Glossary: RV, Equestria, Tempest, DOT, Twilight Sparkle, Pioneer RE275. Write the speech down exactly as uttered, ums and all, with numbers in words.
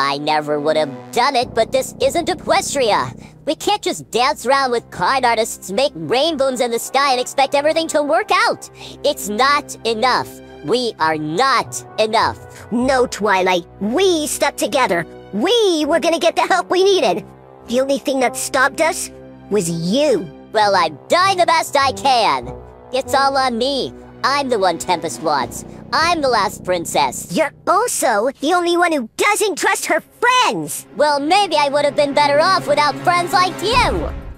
I never would have done it, but this isn't Equestria. We can't just dance around with con artists, make rainbows in the sky, and expect everything to work out. It's not enough. We are not enough. No, Twilight. We stuck together. We were gonna get the help we needed. The only thing that stopped us was you. Well, I'm doing the best I can. It's all on me. I'm the one Tempest wants. I'm the last princess. You're also the only one who doesn't trust her friends. Well, maybe I would have been better off without friends like you.